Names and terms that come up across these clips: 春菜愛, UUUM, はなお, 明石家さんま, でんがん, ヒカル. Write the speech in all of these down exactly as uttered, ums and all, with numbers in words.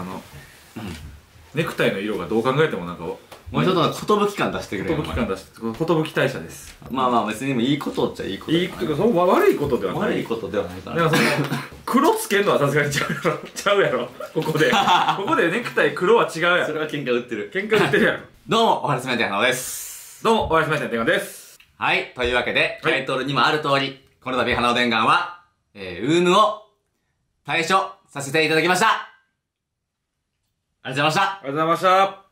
あの、ネクタイの色がどう考えてもなんかもうちょっと寿感出してくれる。寿感出して、寿大社です。まあまあ別にいいことっちゃいいこと。いいこと、その悪いことではない。悪いことではないから。だからその黒つけんのはさすがにちゃうやろ。ちゃうやろ。ここでここでネクタイ黒は違うやろ。それは喧嘩売ってる。喧嘩売ってるやろ。どうもおはらすみやてんはなおです。どうもおはらすみやてんてんがです。はいというわけでタイトルにもある通りこの度はなおでんがんはウームを退所させていただきました。ありがとうございました。ありがとうございました。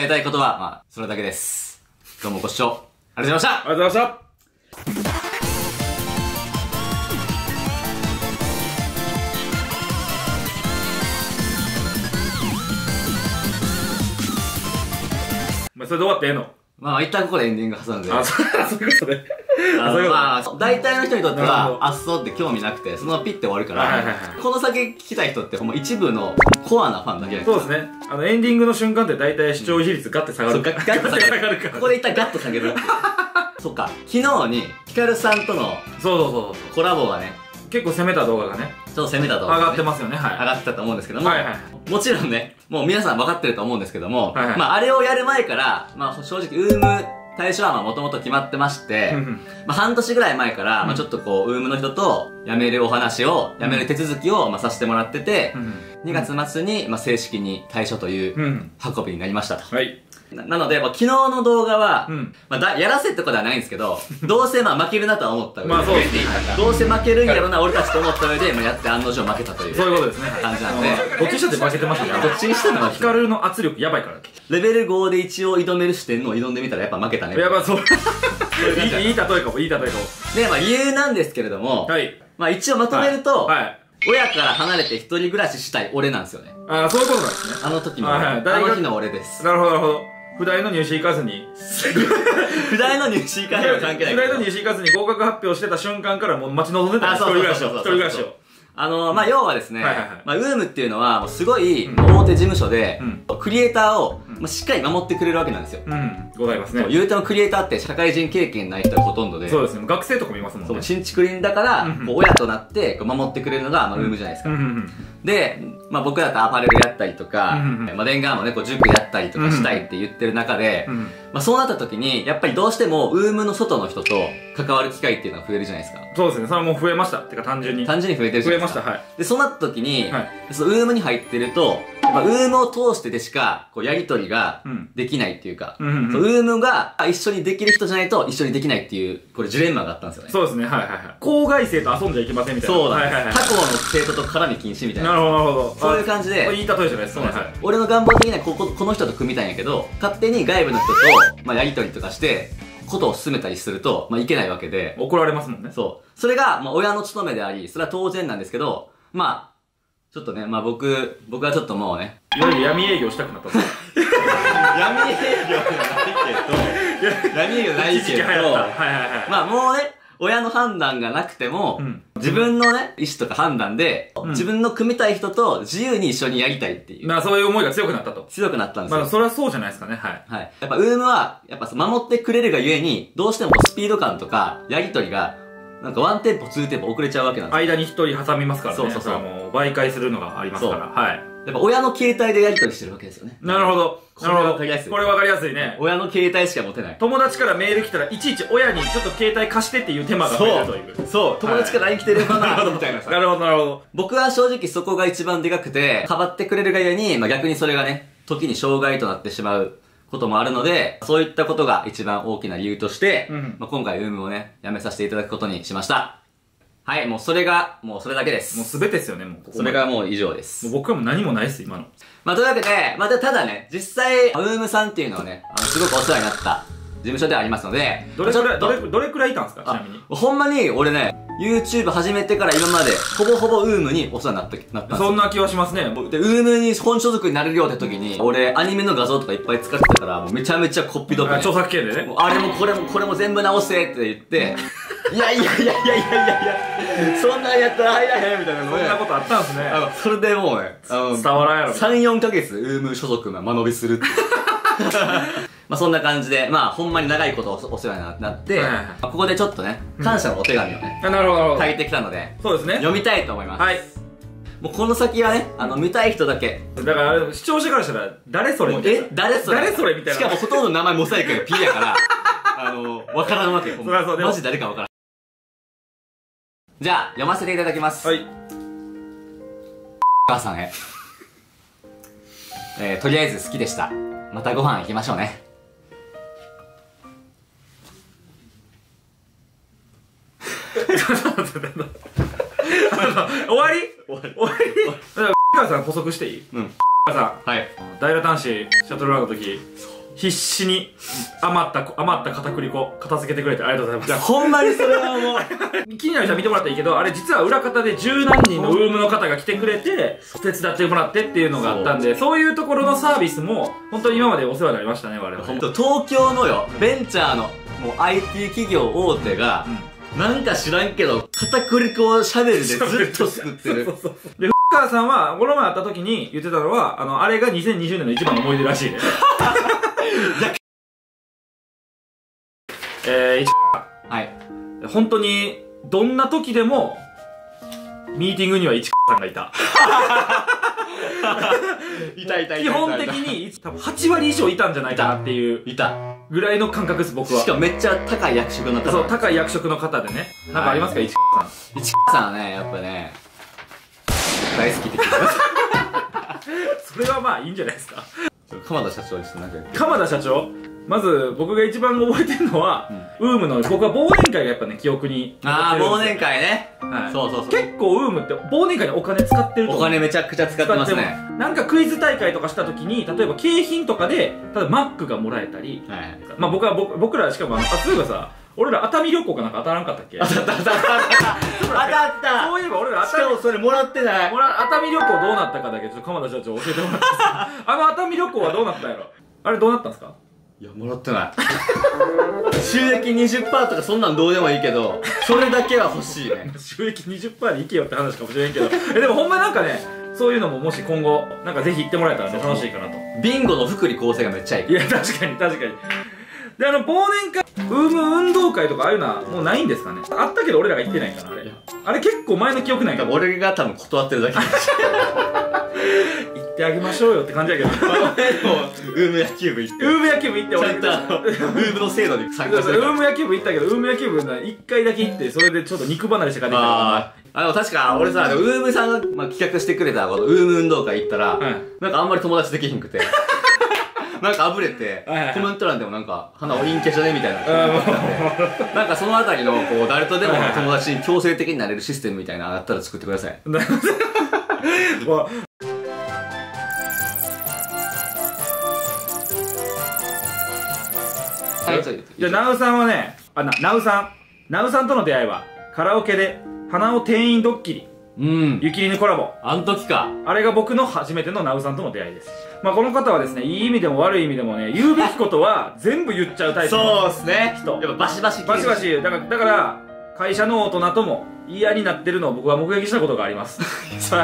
伝えたいことは、まあ、それだけです。どうもご視聴ありがとうございました。ありがとうございました。まあ、それで終わってええの？まあ、一旦ここでエンディング挟んで。あ、そういうことね。あの、まあ、大体の人にとっては、あっそうって興味なくて、そのままピッて終わるから、この先聞きたい人って、ほんま一部のコアなファンだけやから。そうですね。あの、エンディングの瞬間って大体視聴比率ガッて下がる。ガッて下がるから。ここで一旦ガッと下げる。そっか、昨日に、ヒカルさんとの、そうそうそう。コラボがね、結構攻めた動画がね、ちょっと攻めた動画。上がってますよね、はい。上がってたと思うんですけども、もちろんね、もう皆さん分かってると思うんですけども、まあ、あれをやる前から、まあ、正直、ウーム、対象はもともと決まってまして、まあ半年ぐらい前から、まあちょっとこう、ウームの人と辞めるお話を、辞める手続きをまあさせてもらってて、にがつまつにまあ正式に対象という運びになりましたと。はい、な, なので、まあ、昨日の動画は、うん、まあだやらせってことはないんですけど、どうせまあ負けるなとは思った上で、まあそうですね、どうせ負けるんやろな、俺たちと思った上で、まあやって案の定負けたという。そういうことですね。感じなんで。どっちにしたって負けてますね。どっちにしたって。ヒカルの圧力やばいから。レベルごで一応挑める視点のを挑んでみたらやっぱ負けたね。やばそう。いい例えかも、いい例えかも。で、まあ理由なんですけれども、はい、まあ一応まとめると、はいはい、親から離れて一人暮らししたい俺なんですよね。ああ、そういうことなんですね。あの時の俺。あの日の俺です。なるほど、なるほど。普大の入試行かずに普大の入試行かずには関係ない。普大の入試行かずに合格発表してた瞬間からもう待ち望んでたんですよ。一人暮らしを。一人暮らしを。あの、ま、要はですね、ウームっていうのは、すごい大手事務所で、クリエイターをしっかり守ってくれるわけなんですよ。うん、ございますね。言うてもクリエイターって社会人経験ない人がほとんどで。そうですね。学生とかもいますもんね。そう、新築林だから、親となって守ってくれるのが、ウームじゃないですか。で、まあ僕だとアパレルやったりとか、まあ電ガーもね、こう塾やったりとかしたいって言ってる中で、まあそうなった時に、やっぱりどうしてもウームの外の人と関わる機会っていうのが増えるじゃないですか。そうですね。それはもう増えました。てか単純に。単純に増えてるじゃないですか。で、そうなった時に、そのウームに入ってると、やっぱウームを通してでしか、こう、やりとりができないっていうか、ウームが一緒にできる人じゃないと一緒にできないっていう、これジレンマがあったんですよね。そうですね、はいはいはい。校外生と遊んじゃいけませんみたいな。そうだね。他校の生徒と絡み禁止みたいな。なるほど、なるほど。そういう感じで。言いたとおりじゃないですか。俺の願望的にはここ、この人と組みたいんやけど、勝手に外部の人と、まあ、やりとりとかして、ことを進めたりすると、まあ、いけないわけで。怒られますもんね。そう。それが、まあ、親の務めであり、それは当然なんですけど、まあ、ちょっとね、まあ、僕、僕はちょっともうね。いわゆる闇営業したくなった。闇営業じゃないけど、闇営業ないけど、まあ、もうね、親の判断がなくても、うん、自分のね、意思とか判断で、うん、自分の組みたい人と自由に一緒にやりたいっていう。まあそういう思いが強くなったと。強くなったんですよ。まあそれはそうじゃないですかね、はい。はい。やっぱウームは、やっぱ守ってくれるがゆえに、どうしてもスピード感とか、やりとりが、なんかワンテンポ、ツーテンポ遅れちゃうわけなんですよ。間に一人挟みますからね。そうそうそう。もう媒介するのがありますから。はい。やっぱ親の携帯でやり取りしてるわけですよね。なるほど。なるほど。これ分かりやすいね。親の携帯しか持てない。友達からメール来たら、いちいち親にちょっと携帯貸してっていう手間が増えるという。そう。友達から ライン 来てるかなみたいな。なるほど、なるほど。僕は正直そこが一番でかくて、かばってくれるがゆえに、まあ逆にそれがね、時に障害となってしまうこともあるので、そういったことが一番大きな理由として、まあ今回ウームをね、やめさせていただくことにしました。はい、もうそれが、もうそれだけです。もうすべてですよね、もうここ。それがもう以上です。もう僕はもう何もないです、今の。まあというわけで、まあただね、実際、ウームさんっていうのはね、あの、すごくお世話になった事務所ではありますので、どれくらい、どれ、どれくらいいたんですか、ちなみに。ほんまに、俺ね、ユーチューブ 始めてから今まで、ほぼほぼウームにお世話になった、なったんですよ。そんな気はしますね。で、ウームに本所属になれるようって時に、俺、アニメの画像とかいっぱい使ってたから、もうめちゃめちゃこっぴどく、ね。著作権でね。あれもこれもこれも全部直せって言って、いやいやいやいやいやいやいや、そんなんやったら入らへんみたいな、そんなことあったんですね。それでもうね、伝わらんやろ。さん、よんかげつ、ウーム所属が間延びするって。まあそんな感じで、まあほんまに長いことお世話になって、ここでちょっとね、感謝のお手紙をね、書いてきたので、そうですね。読みたいと思います。はい。もうこの先はね、あの見たい人だけ。だから視聴者からしたら誰それみたいな、え誰それ誰それみたいな。しかもほとんど名前モサイクが P やからあのわからんわけよ。マジ誰かわからん。じゃあ読ませていただきます。はい。お母さんへ、えー、とりあえず好きでした。またご飯行きましょうね。終わり終わり終わり。お母さん補足していい？うん。お母さん、はい、ダイラ端子シャトルランの時必死に余った余った片栗粉片付けてくれてありがとうございます。いやほんまにそれはもう気になる人は見てもらったらいいけど、あれ実は裏方で十何人のウームの方が来てくれて手伝ってもらってっていうのがあったんで、そういうところのサービスも本当に今までお世話になりましたね我々。本当東京のよベンチャーのもう アイティー 企業大手が、うん、なんか知らんけど片栗粉をシャベルでずっとすくってる。でお母さんはこの前会った時に言ってたのは、あのあれがにせんにじゅうねんの一番の思い出らしいね。えー、一はい本当にどんな時でもミーティングには一さんがいた。いたいたいた。基本的に多分はちわり以上いたんじゃないかなっていういたぐらいの感覚です僕は。しかもめっちゃ高い役職の方。そう高い役職の方でね。なんかありますか一さん？一さんはねやっぱね大好きって聞いてます。それはまあいいんじゃないですか。鎌田社長です。鎌田社長、まず僕が一番覚えてるのは、うん、ウームの僕は忘年会がやっぱね記憶に残ってる。ああ忘年会ね、はい、そうそうそう。結構ウームって忘年会にお金使ってると。お金めちゃくちゃ使ってますね。なんかクイズ大会とかした時に例えば景品とかでただマックがもらえたり、はい、まあ僕は 僕, 僕らしかもあそういえばさ俺ら熱海旅行かなんか当たらんかったっけ？当たった当たった当たった。そういえば俺ら熱海、しかもそれもらってない。もら熱海旅行どうなったかだけちょっと鎌田社長教えてもらってあの熱海旅行はどうなったんやろ。あれどうなったんですか？いやもらってない。収益 にじゅっパーセント とかそんなんどうでもいいけどそれだけは欲しいね。収益 にじゅっパーセント に行けよって話かもしれんけどえでもほんまなんかねそういうのももし今後なんかぜひ行ってもらえたらね楽しいかなと。ビンゴの福利厚生がめっちゃいい。いや確かに確かに。であの忘年会ウーム運動会とかああいうのはもうないんですかね。あったけど俺らが行ってないからあれあれ結構前の記憶ないから俺が多分断ってるだけだし行ってあげましょうよって感じやけど。ウーム野球部行ってウーム野球部行って俺ちゃんとウームの制度に参加してるからウーム野球部行ったけどウーム野球部いっかいだけ行ってそれでちょっと肉離れして帰ってきたから。あでも確か俺さウームさんが企画してくれたことウーム運動会行ったらなんかあんまり友達できひんくてなんかあぶれて、コメント欄でもなんか、花を陰キャじゃねみたいな感じだったんで、なんかそのあたりの、こう、誰とでも友達に強制的になれるシステムみたいなのあったら作ってください。なるほど。じゃあ、ナウさんはね、あ、ナウさん。ナウさんとの出会いは、カラオケで、花を店員ドッキリ。うん。ゆきりぬコラボ。あの時か。あれが僕の初めてのナウさんとの出会いです。まあこの方はですね、いい意味でも悪い意味でもね、言うべきことは全部言っちゃうタイプの人。そうですね。人。やっぱバシバシバシバシ。だから、だから、会社の大人とも嫌になってるのを僕は目撃したことがあります。それ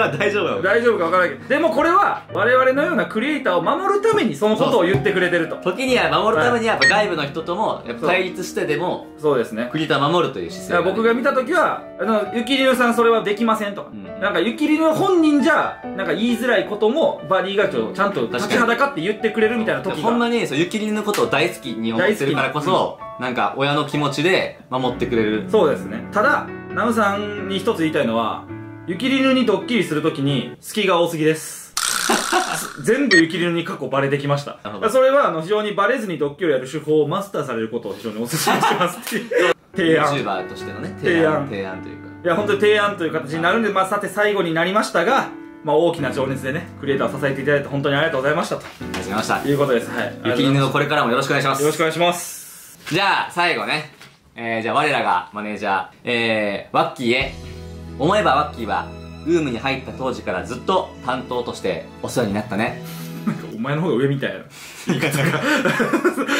は大丈夫なの？大丈夫かわからないけど。でもこれは我々のようなクリエイターを守るためにそのことを言ってくれてると。時には守るためにやっぱ外部の人ともやっぱ対立してでも、そうですね。クリエイターを守るという姿勢、ね。僕が見たときは、あの、ゆきりぬさんそれはできませんとか。うん、なんかゆきりぬ本人じゃ、なんか言いづらいこともバディがちょっとちゃんと立ちはだかって言ってくれるみたいな時が。ほんまにそう、ゆきりぬのことを大好きに思ってるからこそ、なんか親の気持ちで守ってくれる。そうですね。ただ、ナウさんに一つ言いたいのは、ゆきりぬにドッキリするときに、隙が多すぎです。全部ゆきりぬに過去バレてきました。それは、あの、非常にバレずにドッキリをやる手法をマスターされることを非常にお勧めしてますっていう。提案。YouTuber としてのね、提案。提案というか。いや、本当に提案という形になるんで、まあ、さて最後になりましたが、まあ、大きな情熱でね、クリエイターを支えていただいて本当にありがとうございましたと。ありがとうございました。いうことです。はい。ゆきりぬのこれからもよろしくお願いします。よろしくお願いします。じゃあ、最後ね。えー、じゃあ、我らがマネージャー、えー、ワッキーへ。思えばワッキーは、ウームに入った当時からずっと担当としてお世話になったね。なんか、お前の方が上みたいな言い方が。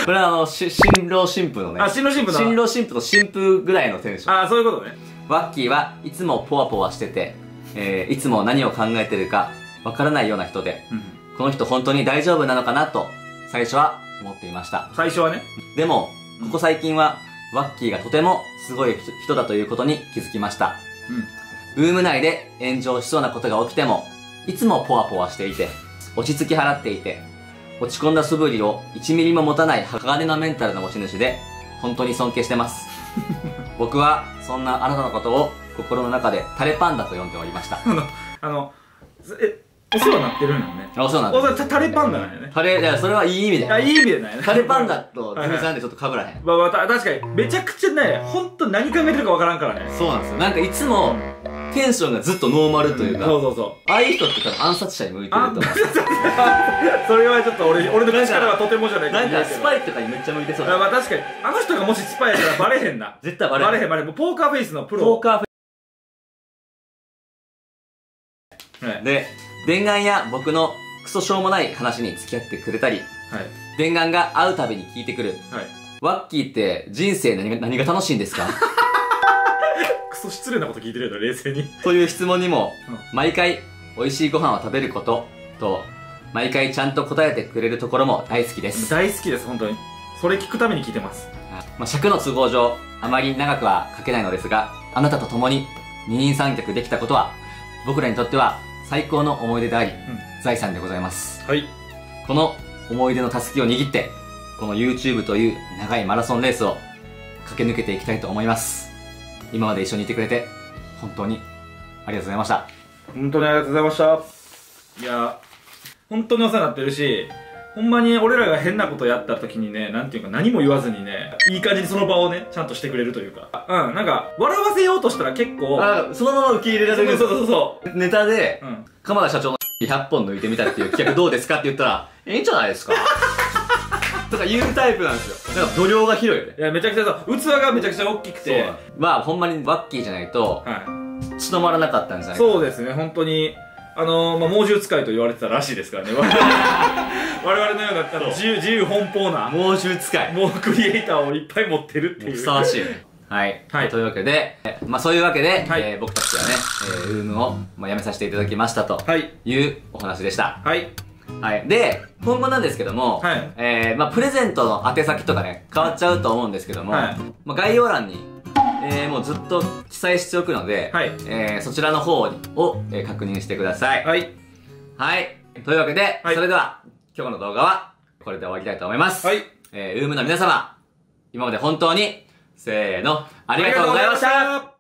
これはあの、新郎新婦のね。あ、新郎新婦だ。新郎新婦と新婦ぐらいのテンション。ああ、そういうことね。ワッキーはいつもポワポワしてて、えー、いつも何を考えてるかわからないような人で、うん、この人本当に大丈夫なのかなと、最初は思っていました。最初はね。でも、ここ最近は、ワッキーがとてもすごい人だということに気づきました。ウーム内で炎上しそうなことが起きても、いつもポワポワしていて、落ち着き払っていて、落ち込んだ素振りをいちミリも持たない鋼のメンタルの持ち主で、本当に尊敬してます。僕はそんなあなたのことを心の中でタレパンダと呼んでおりました。あの、あの、え、お世話になってるんだよね。お世話になってる。タレパンダなんよね。タレ、いや、それはいい意味で。あ、いい意味でないね。タレパンダとズミさんでちょっと被らへん。まあまあ、確かに、めちゃくちゃね、ほんと何考えてるかわからんからね。そうなんですよ。なんかいつも、テンションがずっとノーマルというか、そうそうそう。ああいう人って多分暗殺者に向いてると思う。それはちょっと俺、俺の力はとてもじゃないけど。なんかスパイとかにめっちゃ向いてそうだ。まあ確かに、あの人がもしスパイやったらバレへんな。絶対バレへん。バレへん、バレへん。ポーカーフェイスのプロ。ポーカーフェイス。で、伝願や僕のクソしょうもない話に付き合ってくれたり、伝願が会うたびに聞いてくる。ワッキーって人生何が楽しいんですか？そう、失礼なこと聞いてるよな、冷静に。という質問にも、うん、毎回、美味しいご飯を食べること、と、毎回ちゃんと答えてくれるところも大好きです。大好きです、本当に。それ聞くために聞いてます。まあ、尺の都合上、あまり長くは書けないのですが、あなたと共に二人三脚できたことは、僕らにとっては最高の思い出であり、うん、財産でございます。はい。この思い出のたすきを握って、この ユーチューブ という長いマラソンレースを駆け抜けていきたいと思います。今まで一緒にいてくれて、本当にありがとうございました。本当にありがとうございました。いや、本当にお世話になってるし、ほんまに俺らが変なことやった時にね、なんていうか何も言わずにね、いい感じにその場をね、ちゃんとしてくれるというか。うん、なんか、笑わせようとしたら結構、あ、そのまま受け入れられる。そうそうそう。ネタで、うん、鎌田社長のひゃっぽん抜いてみたっていう企画どうですかって言ったら、ええんじゃないですかとか言うタイプなんですよ。だから度量が広いよね。いや、めちゃくちゃさ、器がめちゃくちゃ大きくて。まあ、ほんまにワッキーじゃないと、はい。務まらなかったんじゃないか。そうですね、本当に。あのー、まあ、猛獣使いと言われてたらしいですからね。我々のような、あの、自由、自由奔放な。猛獣使い。もうクリエイターをいっぱい持ってるっていう。ふさわしい。はい。はい。というわけで、まあ、そういうわけで、えー、僕たちはね、えー、ウームを、まあ、やめさせていただきましたと。はい。いうお話でした。はい。はい。で、今後なんですけども、はい、えー、まあ、プレゼントの宛先とかね、変わっちゃうと思うんですけども、はい、まあ、概要欄に、えー、もうずっと記載しておくので、はい、えー、そちらの方を、えー、確認してください。はい。はい。というわけで、はい、それでは、今日の動画は、これで終わりたいと思います。はい。えー、ウームの皆様、今まで本当に、せーの、ありがとうございました。